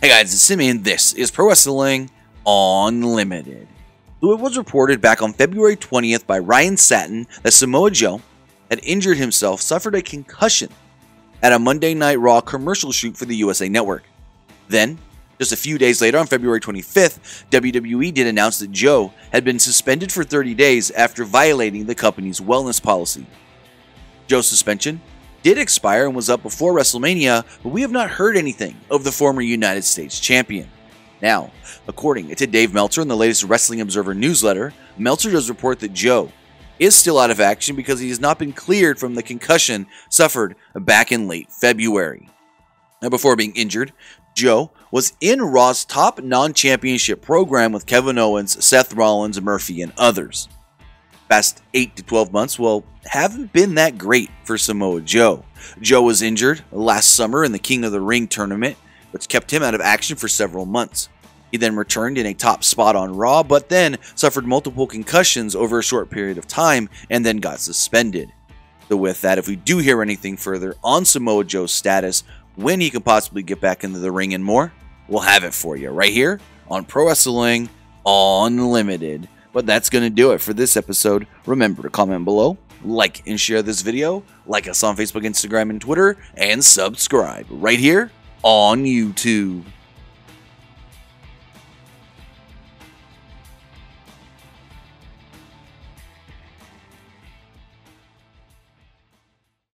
Hey guys, it's Simeon. This is Pro Wrestling Unlimited. So it was reported back on February 20th by Ryan Satin that Samoa Joe had injured himself, suffered a concussion at a Monday Night Raw commercial shoot for the USA Network. Then, just a few days later, on February 25th, WWE did announce that Joe had been suspended for 30 days after violating the company's wellness policy. Joe's suspension did expire and was up before WrestleMania, but we have not heard anything of the former United States champion. Now, according to Dave Meltzer in the latest Wrestling Observer Newsletter, Meltzer does report that Joe is still out of action because he has not been cleared from the concussion suffered back in late February. Now, before being injured, Joe was in Raw's top non-championship program with Kevin Owens, Seth Rollins, Murphy, and others. Past 8 to 12 months, well, haven't been that great for Samoa Joe. Joe was injured last summer in the King of the Ring tournament, which kept him out of action for several months. He then returned in a top spot on Raw, but then suffered multiple concussions over a short period of time and then got suspended. So with that, if we do hear anything further on Samoa Joe's status, when he can possibly get back into the ring and more, we'll have it for you right here on Pro Wrestling Unlimited. But that's going to do it for this episode. Remember to comment below, like and share this video, like us on Facebook, Instagram, and Twitter, and subscribe right here on YouTube.